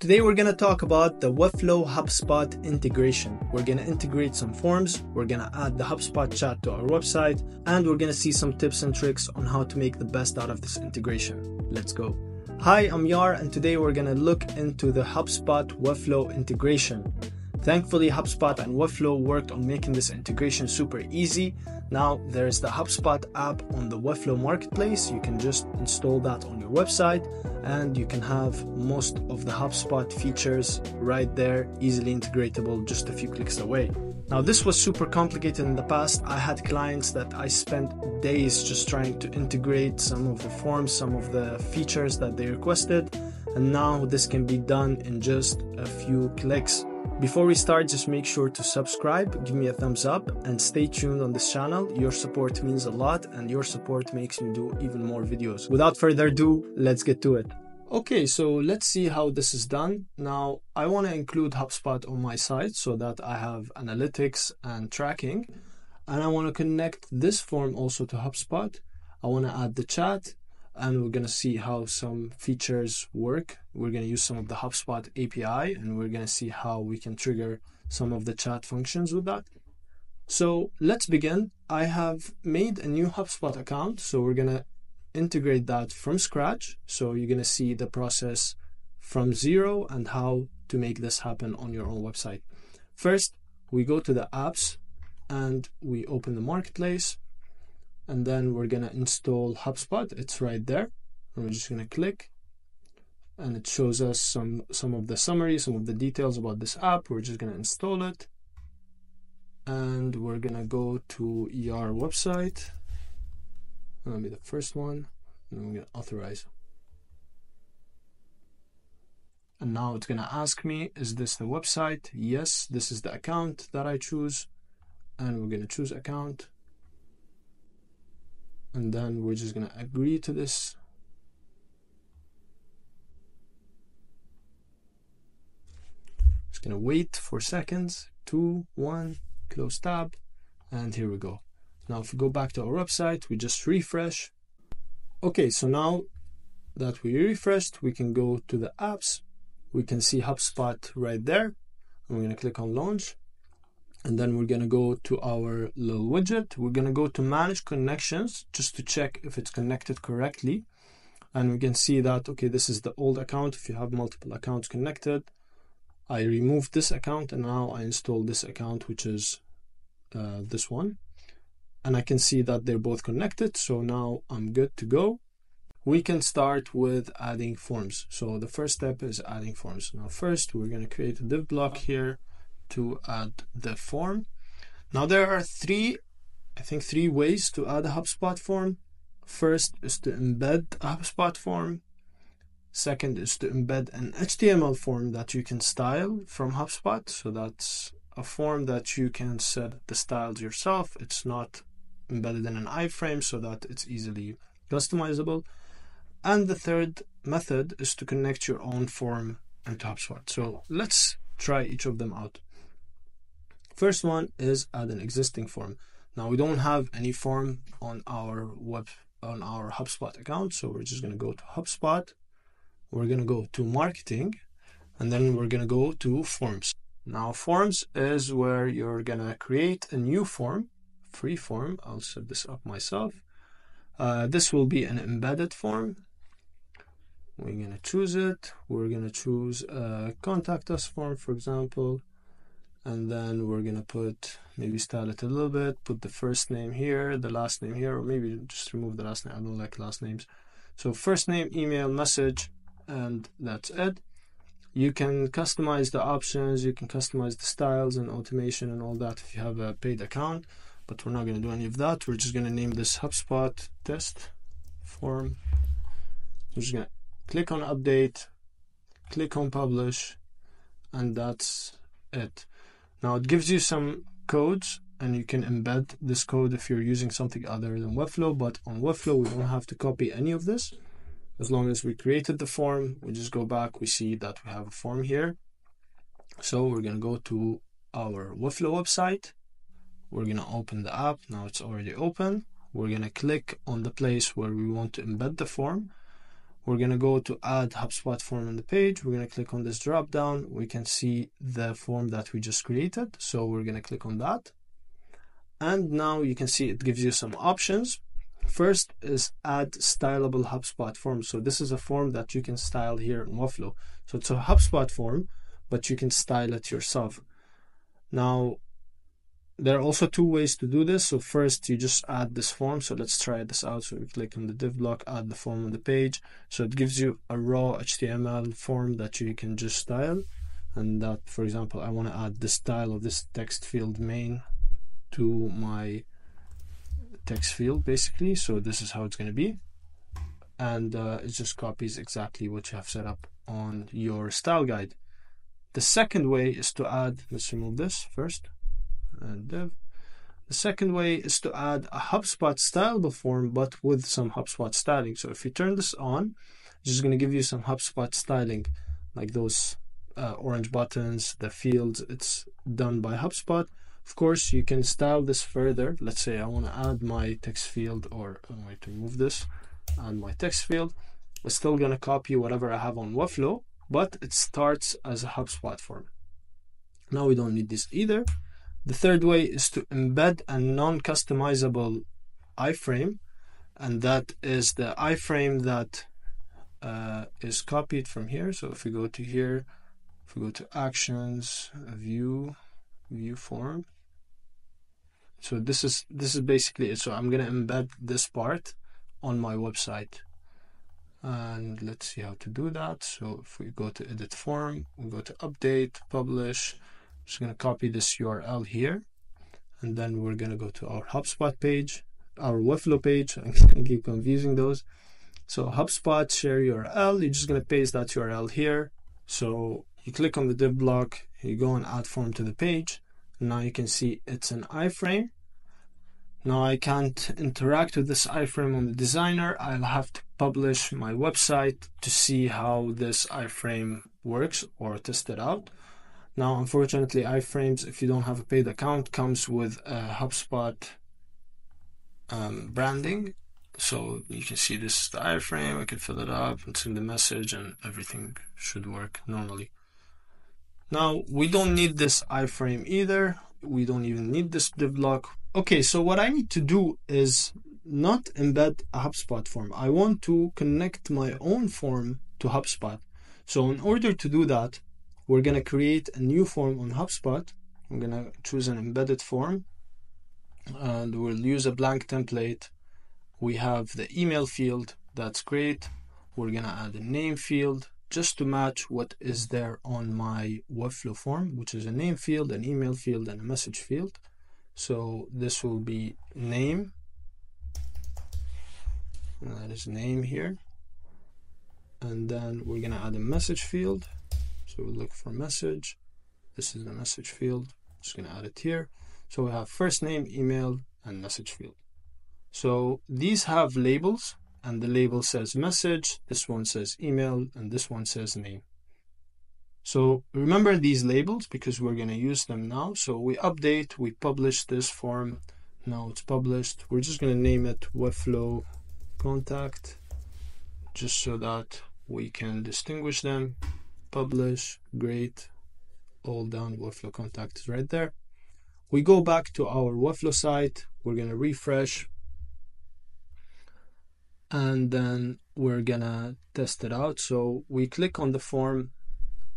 Today we're going to talk about the Webflow HubSpot integration. We're going to integrate some forms, we're going to add the HubSpot chat to our website, and we're going to see some tips and tricks on how to make the best out of this integration. Let's go. Hi, I'm Yar, and today we're going to look into the HubSpot Webflow integration. Thankfully, HubSpot and Webflow worked on making this integration super easy. Now there is the HubSpot app on the Webflow marketplace. You can just install that on your website and you can have most of the HubSpot features right there, easily integratable, just a few clicks away. Now this was super complicated in the past. I had clients that I spent days just trying to integrate some of the forms, some of the features that they requested, and now this can be done in just a few clicks. Before we start, just make sure to subscribe, give me a thumbs up, and stay tuned on this channel. Your support means a lot, and your support makes me do even more videos. Without further ado, let's get to it. Okay, so let's see how this is done. Now, I want to include HubSpot on my site so that I have analytics and tracking. And I want to connect this form also to HubSpot. I want to add the chat, and we're going to see how some features work. We're going to use some of the HubSpot API, and we're going to see how we can trigger some of the chat functions with that. So let's begin. I have made a new HubSpot account, so we're going to integrate that from scratch. So you're going to see the process from zero and how to make this happen on your own website. First, we go to the apps and we open the marketplace. And then we're going to install HubSpot. It's right there. And we're just going to click. And it shows us some of the summary, some of the details about this app. We're just going to install it. And we're going to go to ER website. That'll be the first one. And we're going to authorize. And now it's going to ask me, is this the website? Yes, this is the account that I choose. And we're going to choose account. And then we're just going to agree to this. Just going to wait for seconds, 2, 1, close tab. And here we go. Now, if we go back to our website, we just refresh. Okay, so now that we refreshed, we can go to the apps. We can see HubSpot right there. I'm going to click on launch. And then we're going to go to our little widget. We're going to go to manage connections just to check if it's connected correctly. And we can see that, okay, this is the old account. If you have multiple accounts connected, I removed this account and now I installed this account, which is this one. And I can see that they're both connected. So now I'm good to go. We can start with adding forms. So the first step is adding forms. Now, first, we're going to create a div block here to add the form. Now there are three ways to add a HubSpot form. First is to embed a HubSpot form. Second is to embed an HTML form that you can style from HubSpot. So that's a form that you can set the styles yourself. It's not embedded in an iframe so that it's easily customizable. And the third method is to connect your own form into HubSpot. So let's try each of them out. First one is add an existing form. Now we don't have any form on our HubSpot account, so we're just going to go to HubSpot. We're going to go to marketing, and then we're going to go to forms. Now forms is where you're going to create a new form, free form. I'll set this up myself. This will be an embedded form. We're going to choose it. We're going to choose a contact us form, for example. And then we're going to put, maybe style it a little bit, put the first name here, the last name here, or maybe just remove the last name. I don't like last names. So first name, email, message, and that's it. You can customize the options. You can customize the styles and automation and all that if you have a paid account, but we're not going to do any of that. We're just going to name this HubSpot test form. We're just going to click on update, click on publish, and that's it. Now it gives you some codes, and you can embed this code if you're using something other than Webflow, but on Webflow we don't have to copy any of this. As long as we created the form, we just go back, we see that we have a form here. So we're going to go to our Webflow website. We're going to open the app. Now it's already open. We're going to click on the place where we want to embed the form. We're going to go to add HubSpot form on the page. We're going to click on this drop down. We can see the form that we just created. So we're going to click on that. And now you can see it gives you some options. First is add stylable HubSpot form. So this is a form that you can style here in Woflow. So it's a HubSpot form, but you can style it yourself. Now, there are also two ways to do this. So first you just add this form. So let's try this out. So we click on the div block, add the form on the page. So it gives you a raw HTML form that you can just style. And that, for example, I want to add the style of this text field main to my text field basically. So this is how it's going to be. And it just copies exactly what you have set up on your style guide. The second way is to add, let's remove this first. And div. The second way is to add a HubSpot stylable form, but with some HubSpot styling. So if you turn this on, it's just going to give you some HubSpot styling, like those orange buttons, the fields. It's done by HubSpot. Of course, you can style this further. Let's say I want to add my text field, or I'm going to remove this, add my text field. It's still going to copy whatever I have on Woflow, but it starts as a HubSpot form. Now we don't need this either. The third way is to embed a non-customizable iframe, and that is the iframe that is copied from here. So if we go to here, if we go to actions, view form. So this is basically it. So I'm going to embed this part on my website, and let's see how to do that. So if we go to edit form, we go to update, publish. Just going to copy this URL here, and then we're going to go to our HubSpot page, our Woflow page. I keep confusing those. So HubSpot share URL, you're just going to paste that URL here. So you click on the div block, you go and add form to the page. Now you can see it's an iframe. Now I can't interact with this iframe on the designer. I'll have to publish my website to see how this iframe works or test it out. Now, unfortunately, iframes, if you don't have a paid account, comes with a HubSpot branding. So you can see this is the iframe. I can fill it up and send the message, and everything should work normally. Now, we don't need this iframe either. We don't even need this div block. Okay, so what I need to do is not embed a HubSpot form. I want to connect my own form to HubSpot. So in order to do that, we're going to create a new form on HubSpot. I'm going to choose an embedded form, and we'll use a blank template. We have the email field. That's great. We're going to add a name field just to match what is there on my Woflow form, which is a name field, an email field, and a message field. So this will be name. And that is name here. And then we're going to add a message field. So we look for message. This is the message field. Just going to add it here. So we have first name, email, and message field. So these have labels, and the label says message. This one says email, and this one says name. So remember these labels because we're going to use them now. So we update, we publish this form. Now it's published. We're just going to name it Woflow Contact, just so that we can distinguish them. Publish, great, all done, Woflow Contact is right there. We go back to our Woflow site, we're going to refresh, and then we're going to test it out. So we click on the form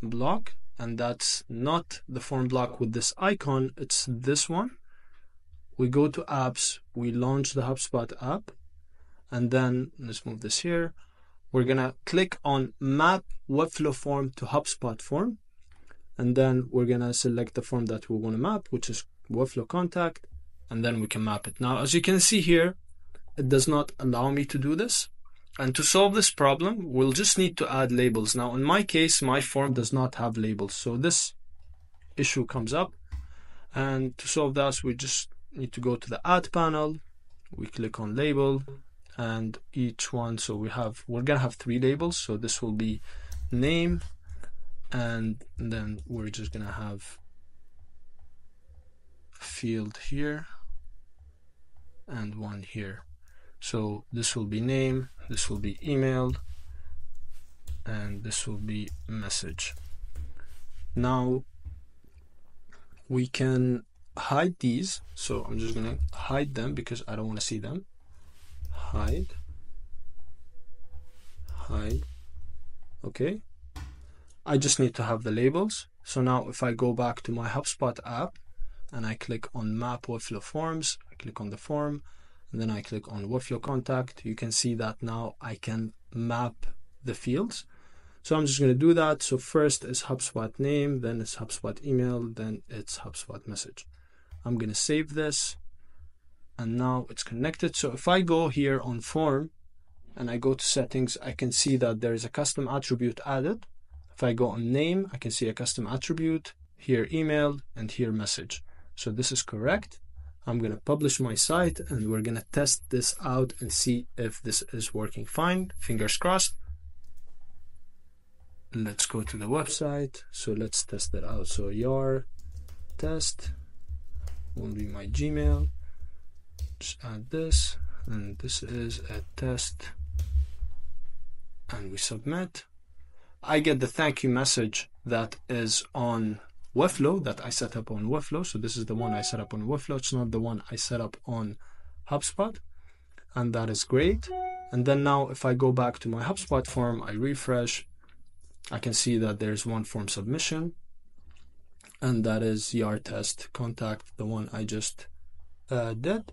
block, and that's not the form block with this icon, it's this one. We go to apps, we launch the HubSpot app, and then let's move this here. We're going to click on map Woflow form to HubSpot form, and then we're going to select the form that we want to map, which is Woflow Contact, and then we can map it. Now, as you can see here, it does not allow me to do this. And to solve this problem, we'll just need to add labels. Now, in my case, my form does not have labels. So this issue comes up, and to solve that, we just need to go to the add panel. We click on label. And each one, so we're gonna have three labels. So this will be name, and then we're just gonna have a field here and one here. So this will be name, this will be email, and this will be message. Now we can hide these, so I'm just gonna hide them because I don't want to see them. Hide. Okay, I just need to have the labels. So now if I go back to my HubSpot app and I click on Map Webflow Forms, I click on the form, and then I click on Webflow Contact, you can see that now I can map the fields. So I'm just going to do that. So first is HubSpot name, then it's HubSpot email, then it's HubSpot message. I'm going to save this, and now it's connected. So if I go here on form and I go to settings, I can see that there is a custom attribute added. If I go on name, I can see a custom attribute, here email, and here message. So this is correct. I'm going to publish my site and we're going to test this out and see if this is working fine. Fingers crossed. Let's go to the website. So let's test it out. So your test will be my Gmail. Just add this, and this is a test, and we submit. I get the thank you message that is on Webflow, that I set up on Webflow. So this is the one I set up on Webflow. It's not the one I set up on HubSpot, and that is great. And then now if I go back to my HubSpot form, I refresh, I can see that there's one form submission, and that is your test contact, the one I just did.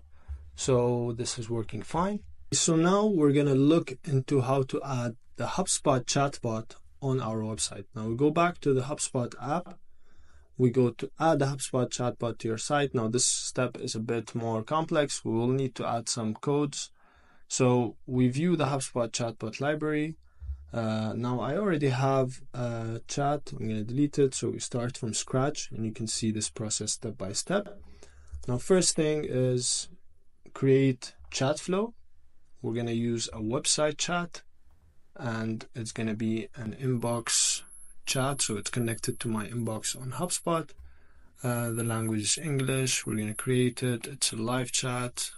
So this is working fine. So now we're going to look into how to add the HubSpot chatbot on our website. Now we go back to the HubSpot app. We go to add the HubSpot chatbot to your site. Now this step is a bit more complex. We will need to add some codes. So we view the HubSpot chatbot library. Now I already have a chat. I'm going to delete it. So we start from scratch, and you can see this process step by step. Now first thing is create chat flow. We're going to use a website chat, and it's going to be an inbox chat, so it's connected to my inbox on HubSpot. The language is English. We're going to create it. It's a live chat,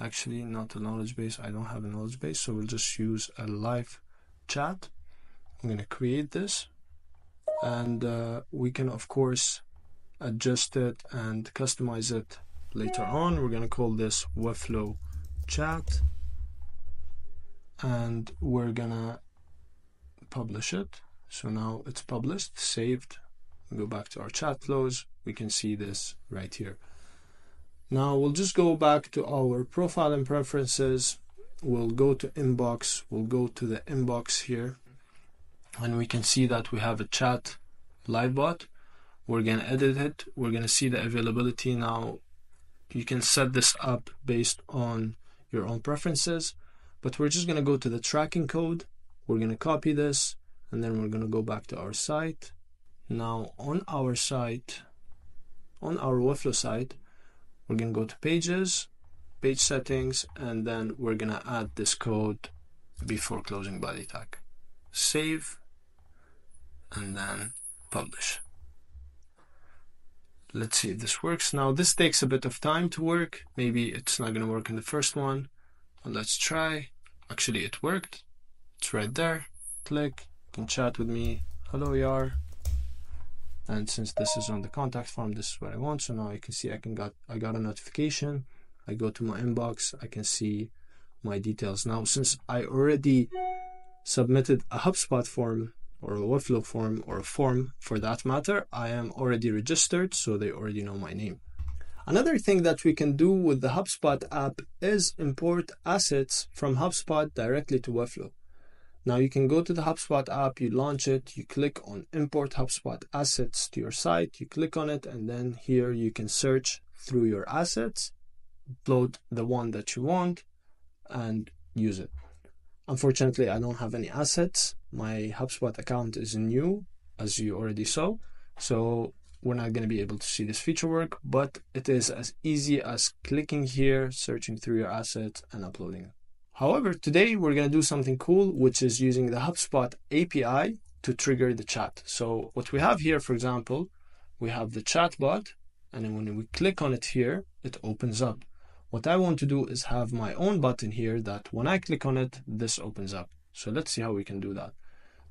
actually, not a knowledge base. I don't have a knowledge base, so we'll just use a live chat. I'm going to create this, and we can of course adjust it and customize it later on. We're going to call this Webflow chat, and we're going to publish it. So now it's published, saved. We go back to our chat flows. We can see this right here. Now we'll just go back to our profile and preferences. We'll go to inbox. We'll go to the inbox here, and we can see that we have a chat live bot. We're going to edit it. We're going to see the availability. Now you can set this up based on your own preferences, but we're just going to go to the tracking code. We're going to copy this, and then we're going to go back to our site. Now on our site, on our Webflow site, we're going to go to pages, page settings, and then we're going to add this code before closing body tag. Save, and then publish. Let's see if this works. Now this takes a bit of time to work. Maybe it's not going to work in the first one. Let's try. Actually, it worked. It's right there. Click, you can chat with me. Hello, Yar. And since this is on the contact form, this is what I want. So now you can see I got a notification. I go to my inbox. I can see my details. Now, since I already submitted a HubSpot form or a Webflow form or a form for that matter, I am already registered, so they already know my name. Another thing that we can do with the HubSpot app is import assets from HubSpot directly to Webflow. Now you can go to the HubSpot app, you launch it, you click on import HubSpot assets to your site, you click on it, and then here you can search through your assets, upload the one that you want, and use it. Unfortunately, I don't have any assets. My HubSpot account is new, as you already saw, so we're not going to be able to see this feature work, but it is as easy as clicking here, searching through your assets, and uploading it. However, today we're going to do something cool, which is using the HubSpot API to trigger the chat. So what we have here, for example, we have the chatbot, and then when we click on it here, it opens up. What I want to do is have my own button here that when I click on it, this opens up. So let's see how we can do that.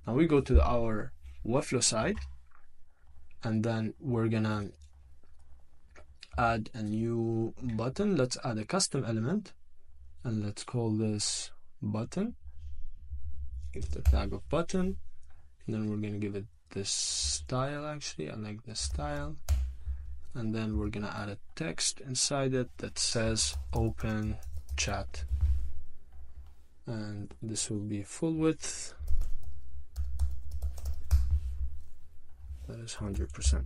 Now we go to our Webflow side, and then we're gonna add a new button. Let's add a custom element, and let's call this button. Give the tag of button, and then we're gonna give it this style. Actually, I like this style. And then we're gonna add a text inside it that says open chat, and this will be full width. That is 100%.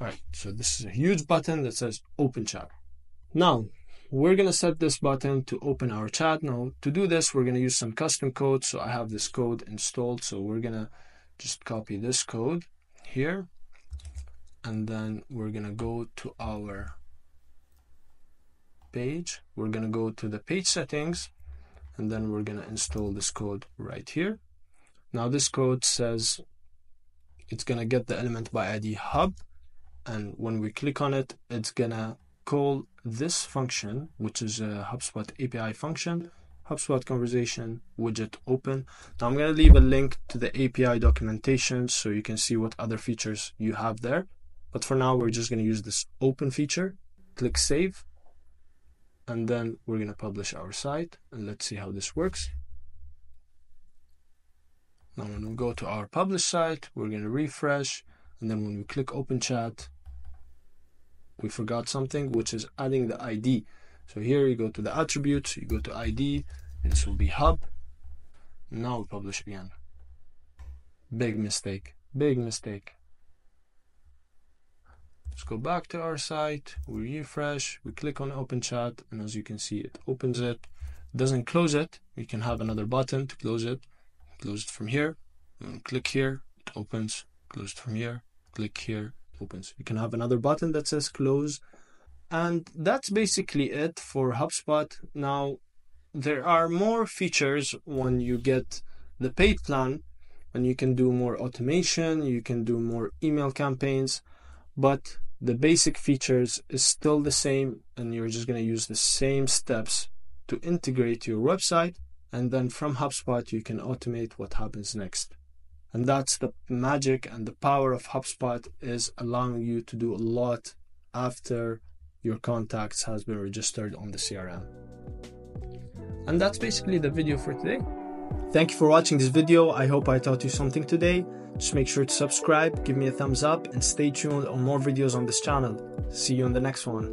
Alright, so this is a huge button that says open chat. Now we're gonna set this button to open our chat. Now to do this, we're gonna use some custom code. So I have this code installed, so we're gonna just copy this code here, and then we're gonna go to our page. We're gonna go to the page settings, and then we're gonna install this code right here. Now this code says it's gonna get the element by ID hub, and when we click on it, it's gonna call this function, which is a HubSpot API function, HubSpot conversation widget open. Now I'm gonna leave a link to the API documentation so you can see what other features you have there. But for now, we're just gonna use this open feature. Click save, and then we're gonna publish our site, and let's see how this works. Now when we go to our publish site, we're gonna refresh, and then when we click open chat, we forgot something, which is adding the ID. So here you go to the attributes, you go to ID, and this will be hub. Now we publish again. Big mistake, big mistake. Let's go back to our site, we refresh, we click on open chat, and as you can see, it opens it, doesn't close it. We can have another button to close it from here, and click here, it opens, close it from here, click here, it opens. You can have another button that says close. And that's basically it for HubSpot. Now, there are more features when you get the paid plan, and you can do more automation, you can do more email campaigns, but the basic features is still the same, and you're just going to use the same steps to integrate your website, and then from HubSpot you can automate what happens next. And that's the magic and the power of HubSpot, is allowing you to do a lot after your contacts has been registered on the CRM. And that's basically the video for today. Thank you for watching this video. I hope I taught you something today. Just make sure to subscribe, give me a thumbs up, and stay tuned on more videos on this channel. See you in the next one.